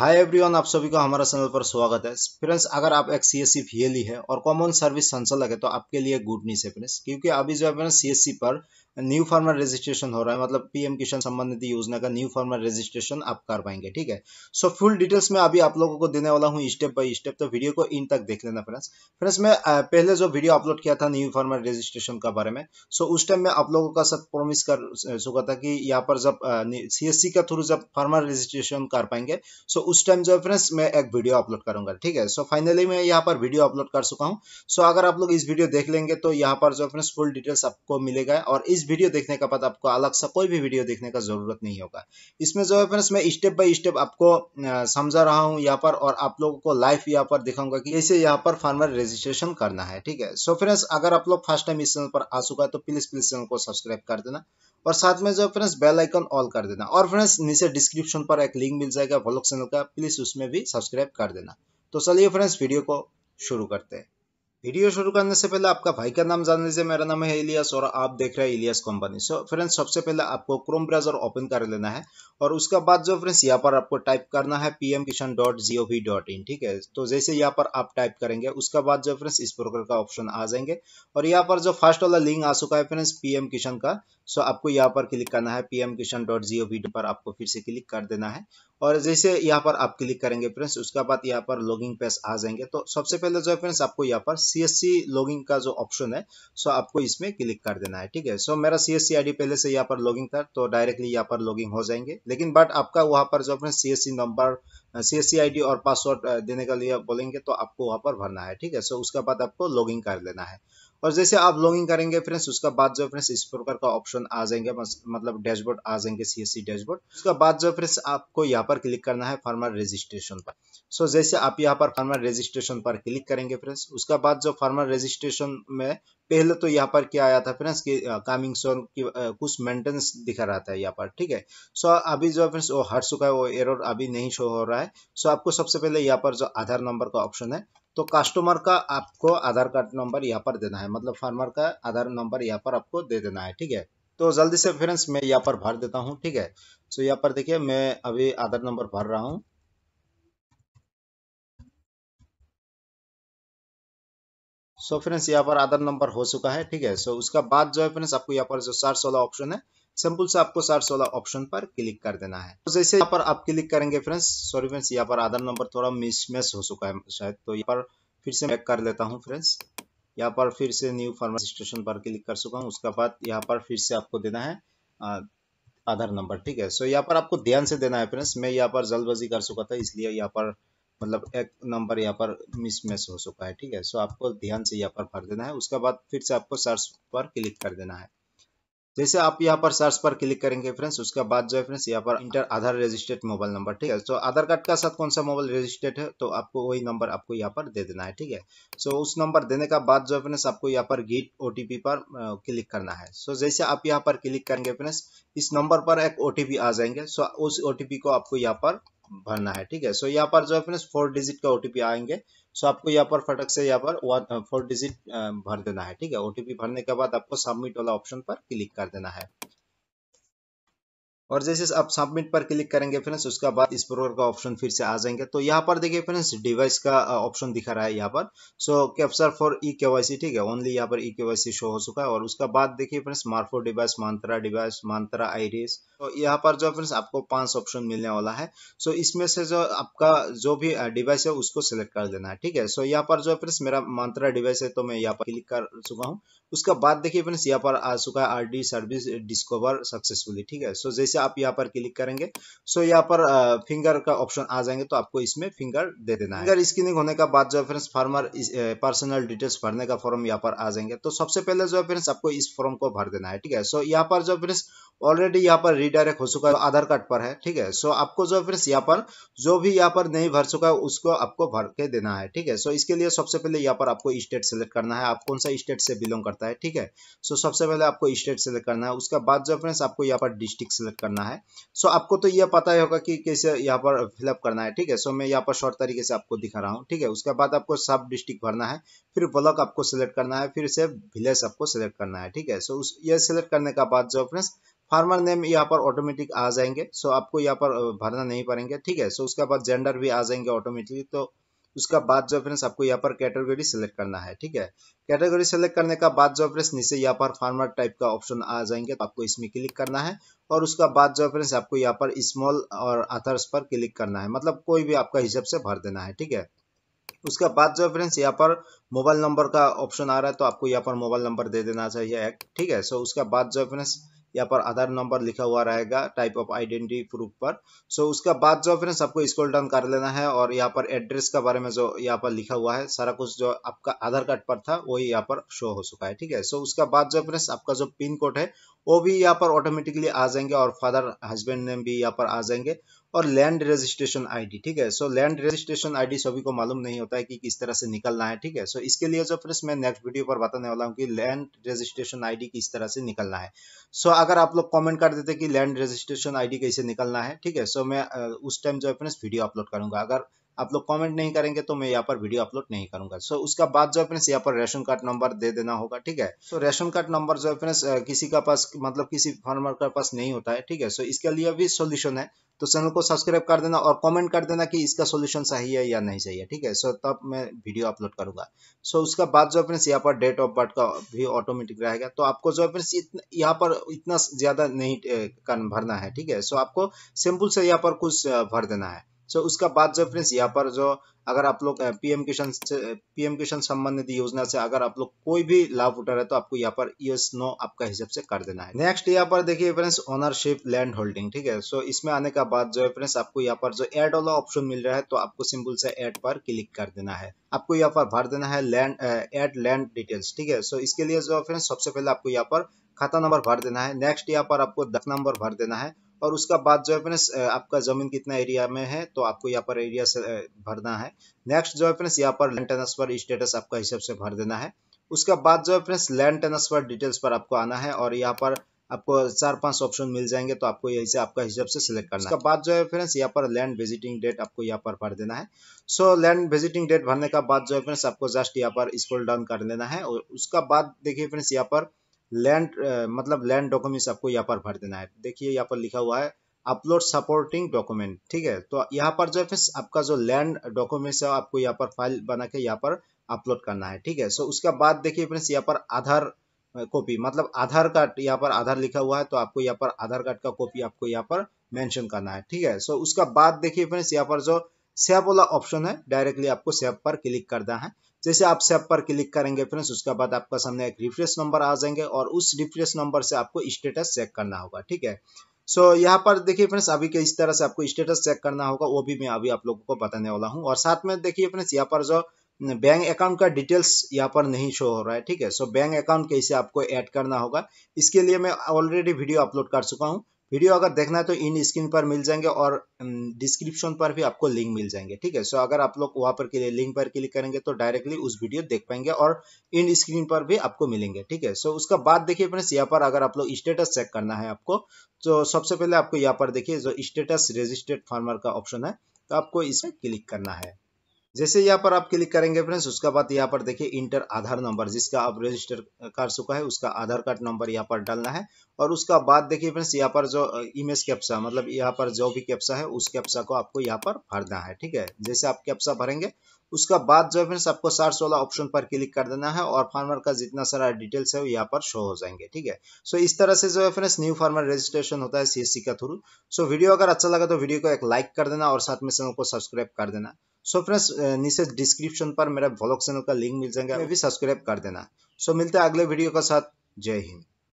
Hi everyone, आप सभी का हमारा चैनल पर स्वागत है। फ्रेंड्स, अगर आप एक CSC VLE है और कॉमन सर्विस संचालक है तो आपके लिए गुड न्यूज है फ्रेंड्स, क्योंकि अभी जो है CSC पर न्यू फार्मर रजिस्ट्रेशन हो रहा है। मतलब PM किसान सम्मान निधि योजना का न्यू फार्मर रजिस्ट्रेशन आप कर पाएंगे, ठीक है। सो फुल डिटेल्स में अभी आप लोगों को देने वाला हूँ स्टेप बाय स्टेप, तो वीडियो को इन तक देख लेना फ्रेंड्स। फ्रेंड्स, मैं पहले जो वीडियो अपलोड किया था न्यू फार्मर रजिस्ट्रेशन के बारे में, सो उस टाइम में आप लोगों का सब प्रॉमिस कर चुका था कि यहाँ पर जब CSC का थ्रू जब फार्मर रजिस्ट्रेशन कर पाएंगे, सो उस टाइम जो है फ्रेंड्स मैं एक वीडियो अपलोड करूंगा, ठीक है। सो फाइनली मैं यहाँ पर वीडियो अपलोड कर चुका हूँ। सो अगर आप लोग इस वीडियो देख लेंगे तो यहाँ पर जो फ्रेंड्स फुल डिटेल्स आपको मिलेगा, और इस वीडियो देखने के बाद आपको अलग से कोई भी वीडियो देखने का जरूरत नहीं होगा। इसमें जो है फ्रेंड्स मैं स्टेप बाय स्टेप आपको समझा रहा हूँ यहाँ पर, और आप लोगों को लाइव यहाँ पर दिखाऊंगा कि कैसे यहाँ पर फार्मर रजिस्ट्रेशन करना है, ठीक है। सो फ्रेंड्स, अगर आप लोग फर्स्ट टाइम इस चैनल पर आ चुका है तो प्लीज चैनल को सब्सक्राइब कर देना, और साथ में जो फ्रेंड्स बेल आइकन ऑल कर देना। और फ्रेंड्स, नीचे डिस्क्रिप्शन पर एक लिंक मिल जाएगा व्लॉग चैनल का, प्लीज उसमें भी सब्सक्राइब कर देना। तो चलिए फ्रेंड्स वीडियो को शुरू करते हैं। वीडियो शुरू करने से पहले आपका भाई का नाम जान लीजिए। मेरा नाम है इलियास और आप देख रहे हैं इलियास कंपनी। सो फ्रेंड्स, सबसे पहले आपको क्रोम ब्राउजर ओपन कर लेना है, और उसका बाद जो फ्रेंड्स यहाँ पर आपको टाइप करना है pmkisan.gov.in, ठीक है। तो जैसे यहाँ पर आप टाइप करेंगे उसका बाद जो फ्रेंड्स इस प्रकार का ऑप्शन आ जाएंगे, और यहाँ पर जो फर्स्ट वाला लिंक आ चुका है फ्रेंड्स PM किसान का, सो आपको यहाँ पर क्लिक करना है। pmkisan.gov पर आपको फिर से क्लिक कर देना है, और जैसे यहाँ पर आप क्लिक करेंगे फ्रेंड्स उसका बाद यहाँ पर लॉगिंग पेज आ जाएंगे। तो सबसे पहले जो है फ्रेंड्स आपको यहाँ पर CSC लॉगिंग का जो ऑप्शन है, सो आपको इसमें क्लिक कर देना है, ठीक है। सो मेरा CSC आईडी पहले से यहाँ पर लॉगिंग था, तो डायरेक्टली यहाँ पर लॉगिंग हो जाएंगे। लेकिन बट आपका वहाँ पर जो फ्रेंड्स CSC नंबर, CSC आईडी और पासवर्ड देने के लिए बोलेंगे, तो आपको वहाँ पर भरना है, ठीक है। सो उसके बाद आपको लॉगिंग कर लेना है, और जैसे आप लॉगिन करेंगे फ्रेंड्स उसका बाद जो फ्रेंड्स इस प्रकार का ऑप्शन आ जाएंगे, मतलब डैशबोर्ड आ जाएंगे CSC डैशबोर्ड। उसका बाद जो फ्रेंड्स आपको यहाँ पर क्लिक करना है फार्मर रजिस्ट्रेशन पर। सो जैसे आप यहाँ पर फार्मर रजिस्ट्रेशन पर क्लिक करेंगे फ्रेंड्स, उसका बाद जो फार्मर रजिस्ट्रेशन में पहले तो यहाँ पर क्या आया था फ्रेंड्स कि कमिंग सोन की कुछ मेंटेनेंस दिखा रहा था यहाँ पर, ठीक है। सो अभी जो फ्रेंड्स वो हट चुका है, वो एरर अभी नहीं शो हो रहा है। सो आपको सबसे पहले यहाँ पर जो आधार नंबर का ऑप्शन है, तो कस्टमर का आपको आधार कार्ड नंबर यहाँ पर देना है, मतलब फार्मर का आधार नंबर यहाँ पर आपको दे देना है, ठीक है। तो जल्दी से फ्रेंड्स मैं यहाँ पर भर देता हूँ, ठीक है। सो यहाँ पर देखिए मैं अभी आधार नंबर भर रहा हूँ। सो फ्रेंड्स यहाँ पर आधार नंबर हो चुका है, ठीक है। सो उसका बाद जो है फ्रेंड्स आपको यहाँ पर जो सर्च वाला ऑप्शन है, सिंपल से आपको सर्च वाला ऑप्शन पर क्लिक कर देना है। तो जैसे यहाँ पर आप क्लिक करेंगे फ्रेंड्स, सॉरी फ्रेंड्स यहाँ पर आधार नंबर थोड़ा मिसमैच हो चुका है शायद, तो यहाँ पर फिर से चेक कर लेता हूँ फ्रेंड्स। यहाँ पर फिर से न्यू फार्मर रजिस्ट्रेशन पर क्लिक कर चुका हूँ, उसका बाद यहाँ पर फिर से आपको देना है आधार नंबर, ठीक है। सो यहाँ पर आपको ध्यान से देना है फ्रेंड्स, मैं यहाँ पर जल्दबाजी कर चुका था इसलिए यहाँ पर मतलब एक नंबर यहाँ पर मिसमैच हो चुका है, ठीक है। सो आपको ध्यान से यहाँ पर भर देना है, उसका बाद फिर से आपको सर्च पर क्लिक कर देना है। जैसे आप यहाँ पर सर्च पर क्लिक करेंगे फ्रेंड्स, उसका बाद जो है फ्रेंड्स यहाँ पर enter Aadhaar registered mobile number, ठीक है। तो आधार कार्ड का साथ कौन सा मोबाइल रजिस्टर्ड है, तो आपको वही नंबर आपको यहाँ पर दे देना है, ठीक है। सो उस नंबर देने का बाद जो है फ्रेंड्स आपको यहाँ पर गेट OTP पर क्लिक करना है। सो जैसे आप यहाँ पर क्लिक करेंगे फ्रेंड्स, इस नंबर पर एक OTP आ जाएंगे। सो उस OTP को आपको यहाँ पर भरना है, ठीक है। सो यहाँ पर जो है फ्रेंड्स 4 डिजिट का OTP आएंगे। सो आपको यहाँ पर फटक से यहाँ पर 4 डिजिट भर देना है, ठीक है। OTP भरने के बाद आपको सबमिट वाला ऑप्शन पर क्लिक कर देना है, और जैसे आप सबमिट पर क्लिक करेंगे फ्रेंड्स उसका बाद इस प्रकार का ऑप्शन फिर से आ जाएंगे। तो यहाँ पर देखिए फ्रेंड्स डिवाइस का ऑप्शन दिखा रहा है यहाँ पर, सो कैप्चर फॉर eKYC, ठीक है। ओनली यहाँ पर eKYC शो हो चुका है, और उसका बाद देखिए friends Morpho device, Mantra Iris. तो यहाँ पर जो फ्रेंड्स आपको 5 ऑप्शन मिलने वाला है। सो इसमें से जो आपका जो भी डिवाइस है उसको सिलेक्ट कर देना है, ठीक है। सो यहाँ पर जो फ्रेंड्स मेरा मंत्रा डिवाइस है, तो मैं यहाँ पर क्लिक कर चुका हूँ। उसका बाद देखिए फ्रेंड्स यहाँ पर आ चुका है RD सर्विस डिस्कवर सक्सेसफुली, ठीक है। सो जैसे आप यहाँ पर क्लिक करेंगे, सो यहाँ पर फिंगर का ऑप्शन आ जाएंगे, तो आपको इसमें फिंगर दे देना है। फिंगर स्कैनिंग होने का बाद जो फ्रेंड्स फार्मर पर्सनल डिटेल्स भरने का फॉर्म यहाँ पर आ जाएंगे। तो सबसे पहले जो फ्रेंड्स आपको इस फॉर्म को भर देना है, ठीक है। सो यहाँ पर जो फ्रेंड्स ऑलरेडी यहाँ पर रिडायरेक्ट हो चुका है, आधार कार्ड पर है, ठीक है। सो आपको जो फ्रेंड्स यहाँ पर जो भी यहाँ पर नहीं भर चुका है उसको आपको भर के देना है, ठीक है। सो इसके लिए सबसे पहले यहाँ पर आपको स्टेट सेलेक्ट करना है, आप कौन सा स्टेट से बिलोंग करता है, ठीक है। सो सबसे पहले आपको स्टेट सेलेक्ट करना है, उसका बाद जो फ्रेंड्स आपको यहाँ पर डिस्ट्रिक्ट सेलेक्ट करना है। सो आपको तो यह पता ही होगा कि कैसे यहाँ पर फिलअप करना है, ठीक है। सो मैं यहाँ पर शॉर्ट तरीके से आपको दिखा रहा हूँ, ठीक है। उसके बाद आपको सब डिस्ट्रिक्ट भरना है, फिर ब्लॉक आपको सिलेक्ट करना है, फिर से विलेज आपको सिलेक्ट करना है, ठीक है। सो यह सिलेक्ट करने का बाद जो फ्रेंड्स फार्मर नेम यहाँ पर ऑटोमेटिक आ जाएंगे। सो आपको यहाँ पर भरना नहीं पड़ेंगे, ठीक है। सो उसके बाद जेंडर भी आ जाएंगे ऑटोमेटिकली। तो उसका बाद जो फ्रेंड्स आपको यहाँ पर कैटेगरी सेलेक्ट करना है, ठीक है। कैटेगरी सेलेक्ट करने का बाद जो फ्रेंड्स नीचे यहाँ पर फार्मर टाइप का ऑप्शन आ जाएंगे, तो आपको इसमें क्लिक करना है। और उसका बाद जो फ्रेंड्स आपको यहाँ पर स्मॉल और अदर्स पर क्लिक करना है, मतलब कोई भी आपका हिसाब से भर देना है, ठीक है। उसका बाद जो फ्रेंड्स यहाँ पर मोबाइल नंबर का ऑप्शन आ रहा है, तो आपको यहाँ पर मोबाइल नंबर दे देना चाहिए एक, ठीक है। सो उसका बाद जो फ्रेंड्स यहाँ पर आधार नंबर लिखा हुआ रहेगा टाइप ऑफ आइडेंटिटी प्रूफ पर। सो उसका बाद जो फ्रेंड्स आपको स्क्रॉल डाउन कर लेना है और यहाँ पर एड्रेस के बारे में जो यहाँ पर लिखा हुआ है सारा कुछ जो आपका आधार कार्ड पर था वही यहाँ पर शो हो चुका है, ठीक है। सो उसका बाद जो फ्रेंड्स आपका जो पिन कोड है वो भी यहाँ पर ऑटोमेटिकली आ जाएंगे और फादर हस्बैंड नेम भी यहाँ पर आ जाएंगे और लैंड रजिस्ट्रेशन आईडी, ठीक है। सो लैंड रजिस्ट्रेशन आईडी सभी को मालूम नहीं होता है कि किस तरह से निकलना है, ठीक है। सो इसके लिए जो फ्रेंड्स मैं नेक्स्ट वीडियो पर बताने वाला हूँ कि लैंड रजिस्ट्रेशन आईडी किस तरह से निकलना है। सो अगर आप लोग कमेंट कर देते कि लैंड रजिस्ट्रेशन आईडी कैसे निकलना है, ठीक है। सो मैं उस टाइम जो फ्रेंड्स वीडियो अपलोड करूंगा, अगर आप लोग कमेंट नहीं करेंगे तो मैं यहाँ पर वीडियो अपलोड नहीं करूंगा। सो उसका बाद जो फ्रेंड्स यहाँ पर रेशन कार्ड नंबर दे देना होगा, ठीक है। सो रेशन कार्ड नंबर जो फ्रेंड्स किसी का पास मतलब किसी फार्मर के पास नहीं होता है, ठीक है। सो इसके लिए भी सोल्यूशन है, तो चैनल को सब्सक्राइब कर देना और कमेंट कर देना कि इसका सोल्यूशन सही है या नहीं सही है, ठीक है। सो तब मैं वीडियो अपलोड करूंगा। सो उसका बाद जो फ्रेंड्स यहाँ पर डेट ऑफ बर्थ का भी ऑटोमेटिक रहेगा, तो आपको जो फ्रेंड्स यहाँ पर इतना ज्यादा नहीं भरना है, ठीक है। सो आपको सिंपल से यहाँ पर कुछ भर देना है। सो उसका बाद जो फ्रेंड्स यहाँ पर जो अगर आप लोग पीएम किसान सम्मान निधि योजना से अगर आप लोग कोई भी लाभ उठा रहे तो आपको यहाँ पर यस नो आपका हिसाब से कर देना है। नेक्स्ट यहाँ पर देखिए फ्रेंड्स ओनरशिप लैंड होल्डिंग, ठीक है। सो इसमें आने का बाद जो है फ्रेंड्स आपको यहाँ पर जो एड वाला ऑप्शन मिल रहा है, तो आपको सिंपल से एड पर क्लिक कर देना है। आपको यहाँ पर भर देना है एड लैंड डिटेल्स, ठीक है। सो इसके लिए जो फ्रेंड्स सबसे पहले आपको यहाँ पर खाता नंबर भर देना है। नेक्स्ट यहाँ पर आपको दस नंबर भर देना है और उसका बाद जो है फ्रेंड्स आपका जमीन कितना एरिया में है, तो आपको यहाँ पर एरिया से भरना है। नेक्स्ट जो है फ्रेंड्स यहाँ पर लैंड ट्रांसफर स्टेटस आपका हिसाब से भर देना है। उसका बाद जो है फ्रेंड्स लैंड ट्रांसफर डिटेल्स पर आपको आना है और यहाँ पर आपको 4-5 ऑप्शन मिल जाएंगे, तो आपको यही से आपका हिसाब से सिलेक्ट करना है। उसका बाद जो है फ्रेंड्स यहाँ पर लैंड विजिटिंग डेट आपको यहाँ पर भर देना है। सो लैंड विजिटिंग डेट भरने का बाद जो है फ्रेंड्स आपको जस्ट यहाँ पर स्क्रॉल डाउन कर लेना है और उसका बाद देखिए फ्रेंड्स यहाँ पर लैंड मतलब लैंड डॉक्यूमेंट्स आपको यहाँ पर भर देना है। देखिए यहाँ पर लिखा हुआ है अपलोड सपोर्टिंग डॉक्यूमेंट, ठीक है। तो यहाँ पर जो है आपका जो लैंड डॉक्यूमेंट्स है आपको यहाँ पर फाइल बना के यहाँ पर अपलोड करना है, ठीक है। सो उसका बाद देखिए फ्रेंड्स यहाँ पर आधार कॉपी मतलब आधार कार्ड यहाँ पर आधार लिखा हुआ है, तो आपको यहाँ पर आधार कार्ड का कॉपी आपको यहाँ पर मेंशन करना है, ठीक है। सो उसका बाद देखिए फ्रेंड्स यहाँ पर जो सेव वाला ऑप्शन है डायरेक्टली आपको सेव पर क्लिक करना है। जैसे आप सेव पर क्लिक करेंगे फ्रेंड्स उसका बाद आपका सामने एक रिफ्रेश नंबर आ जाएंगे और उस रिफ्रेश नंबर से आपको स्टेटस चेक करना होगा, ठीक है। सो यहाँ पर देखिए फ्रेंड्स अभी के इस तरह से आपको स्टेटस चेक करना होगा, वो भी मैं अभी आप लोगों को बताने वाला हूँ। और साथ में देखिए फ्रेंड्स यहाँ पर जो बैंक अकाउंट का डिटेल्स यहाँ पर नहीं शो हो रहा है, ठीक है। सो बैंक अकाउंट कैसे आपको ऐड करना होगा इसके लिए मैं ऑलरेडी वीडियो अपलोड कर चुका हूँ। वीडियो अगर देखना है तो इन स्क्रीन पर मिल जाएंगे और डिस्क्रिप्शन पर भी आपको लिंक मिल जाएंगे, ठीक है। सो अगर आप लोग वहां पर लिंक पर क्लिक करेंगे तो डायरेक्टली उस वीडियो देख पाएंगे और इन स्क्रीन पर भी आपको मिलेंगे, ठीक है। सो उसका बाद देखिए फ्रेंड्स यहाँ पर अगर आप लोग स्टेटस चेक करना है आपको, तो सबसे पहले आपको यहाँ पर देखिए जो स्टेटस रजिस्टर्ड फार्मर का ऑप्शन है, तो आपको इसमें क्लिक करना है। जैसे यहाँ पर आप क्लिक करेंगे फ्रेंड्स उसका बाद यहाँ पर देखिए इंटर आधार नंबर जिसका आप रजिस्टर कर चुका है उसका आधार कार्ड नंबर यहाँ पर डालना है। और उसका बाद देखिए फ्रेंड्स यहाँ पर जो इमेज कैप्सा मतलब यहाँ पर जो भी कैप्सा है उस कैप्सा को आपको यहाँ पर भरना है, ठीक है। जैसे आप कैप्सा भरेंगे उसका बाद जो है फ्रेंड्स आपको सर्च वाला ऑप्शन पर क्लिक कर देना है और फार्मर का जितना सारा डिटेल्स है वो यहाँ पर शो हो जाएंगे, ठीक है। सो इस तरह से जो है फ्रेंड्स न्यू फार्मर रजिस्ट्रेशन होता है CSC का थ्रू। सो वीडियो अगर अच्छा लगा तो वीडियो को एक लाइक कर देना और साथ में चैनल को सब्सक्राइब कर देना। सो फ्रेंड्स नीचे डिस्क्रिप्शन पर मेरा व्लॉग चैनल का लिंक मिल जाएगा, भी सब्सक्राइब कर देना। सो मिलते हैं अगले वीडियो के साथ। जय हिंद।